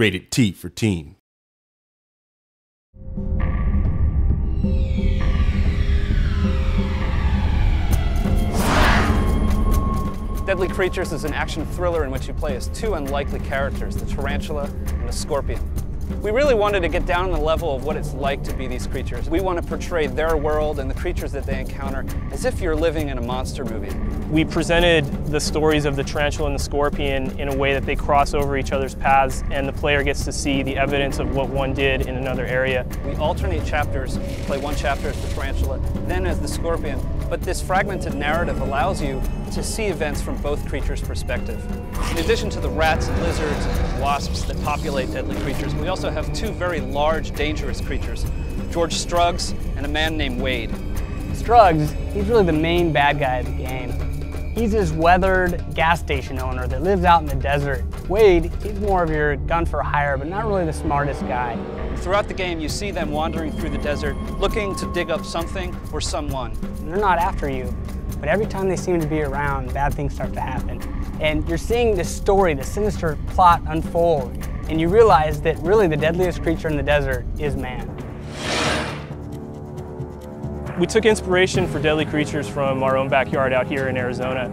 Rated T for teen. Deadly Creatures is an action thriller in which you play as two unlikely characters, the tarantula and the scorpion. We really wanted to get down on the level of what it's like to be these creatures. We want to portray their world and the creatures that they encounter as if you're living in a monster movie. We presented the stories of the tarantula and the scorpion in a way that they cross over each other's paths, and the player gets to see the evidence of what one did in another area. We alternate chapters, play one chapter as the tarantula, then as the scorpion, but this fragmented narrative allows you to see events from both creatures' perspective. In addition to the rats and lizards and wasps that populate Deadly Creatures, we also have two very large, dangerous creatures, George Struggs and a man named Wade. Struggs, he's really the main bad guy of the game. He's this weathered gas station owner that lives out in the desert. Wade, he's more of your gun for hire, but not really the smartest guy. Throughout the game, you see them wandering through the desert, looking to dig up something or someone. They're not after you, but every time they seem to be around, bad things start to happen. And you're seeing this story, this sinister plot unfold, and you realize that really the deadliest creature in the desert is man. We took inspiration for Deadly Creatures from our own backyard out here in Arizona.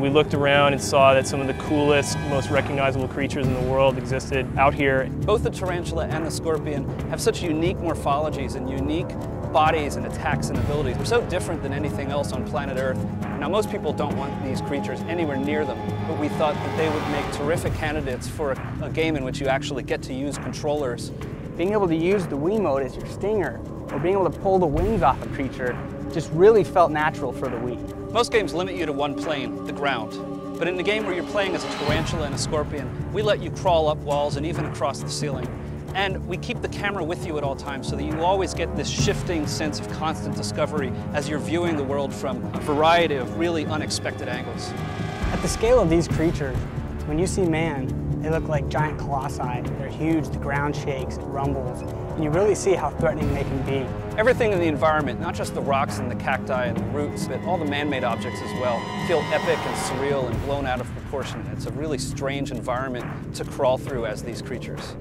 We looked around and saw that some of the coolest, most recognizable creatures in the world existed out here. Both the tarantula and the scorpion have such unique morphologies and unique bodies and attacks and abilities. They're so different than anything else on planet Earth. Now, most people don't want these creatures anywhere near them, but we thought that they would make terrific candidates for a game in which you actually get to use controllers. Being able to use the Wiimote as your stinger, or being able to pull the wings off a creature, just really felt natural for the Wii. Most games limit you to one plane, the ground. But in the game where you're playing as a tarantula and a scorpion, we let you crawl up walls and even across the ceiling. And we keep the camera with you at all times so that you always get this shifting sense of constant discovery as you're viewing the world from a variety of really unexpected angles. At the scale of these creatures, when you see man, they look like giant colossi. They're huge, the ground shakes, it rumbles, and you really see how threatening they can be. Everything in the environment, not just the rocks and the cacti and the roots, but all the man-made objects as well, feel epic and surreal and blown out of proportion. It's a really strange environment to crawl through as these creatures.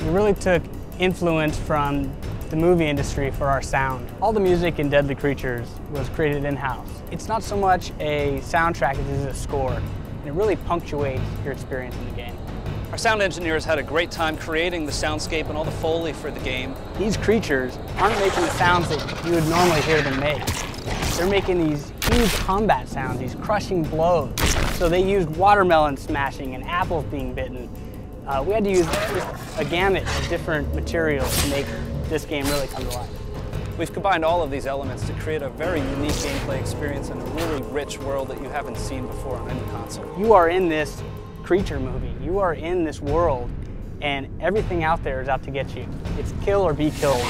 We really took influence from the movie industry for our sound. All the music in Deadly Creatures was created in-house. It's not so much a soundtrack as it is a score, and it really punctuates your experience in the game. Our sound engineers had a great time creating the soundscape and all the foley for the game. These creatures aren't making the sounds that you would normally hear them make. They're making these huge combat sounds, these crushing blows. So they used watermelon smashing and apples being bitten. We had to use a gamut of different materials to make this game really come to life. We've combined all of these elements to create a very unique gameplay experience and a really rich world that you haven't seen before on any console. You are in this creature movie. You are in this world, and everything out there is out to get you. It's kill or be killed.